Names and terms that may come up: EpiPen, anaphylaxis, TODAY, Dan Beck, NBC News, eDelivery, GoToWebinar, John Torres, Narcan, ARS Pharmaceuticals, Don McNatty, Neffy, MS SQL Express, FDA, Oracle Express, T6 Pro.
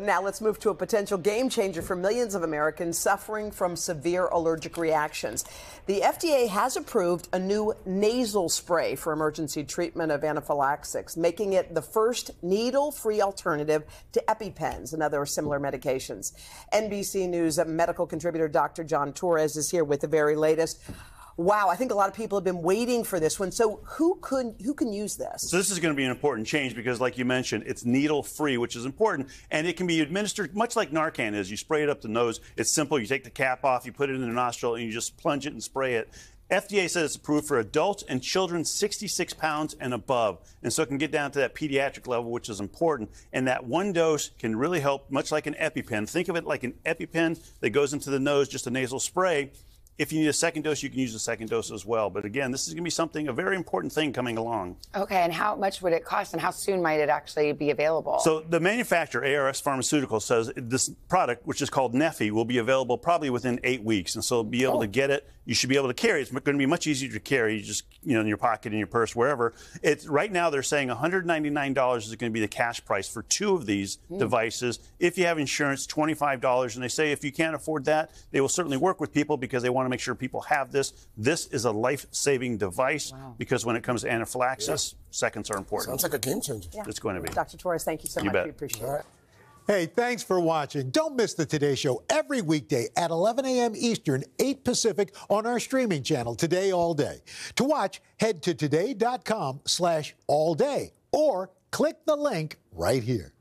Now let's move to a potential game changer for millions of Americans suffering from severe allergic reactions. The FDA has approved a new nasal spray for emergency treatment of anaphylaxis, making it the first needle-free alternative to EpiPens and other similar medications. NBC News medical contributor Dr. John Torres is here with the very latest. Wow, I think a lot of people have been waiting for this one. So who can use this? So this is going to be an important change because, like you mentioned, it's needle-free, which is important, and it can be administered much like Narcan is. You spray it up the nose. It's simple. You take the cap off, you put it in the nostril, and you just plunge it and spray it. FDA says it's approved for adults and children 66 pounds and above, and so it can get down to that pediatric level, which is important, and that one dose can really help, much like an EpiPen. Think of it like an EpiPen that goes into the nose, just a nasal spray. If you need a second dose, you can use a second dose as well. But again, this is going to be something, a very important thing coming along. Okay, and how much would it cost and how soon might it actually be available? So the manufacturer, ARS Pharmaceuticals, says this product, which is called Neffy, will be available probably within 8 weeks. And so be able to get it. You should be able to carry it. It's going to be much easier to carry, just, you know, in your pocket, in your purse, wherever. It's, right now they're saying $199 is going to be the cash price for two of these devices. If you have insurance, $25. And they say if you can't afford that, they will certainly work with people because they want to make sure people have this. This is a life-saving device because when it comes to anaphylaxis, seconds are important. Sounds like a game changer. Yeah. It's going to be. Dr. Torres, thank you so much. We appreciate it. Hey, thanks for watching. Don't miss the Today Show every weekday at 11 a.m. Eastern, 8 Pacific on our streaming channel, Today All Day. To watch, head to today.com/allday or click the link right here.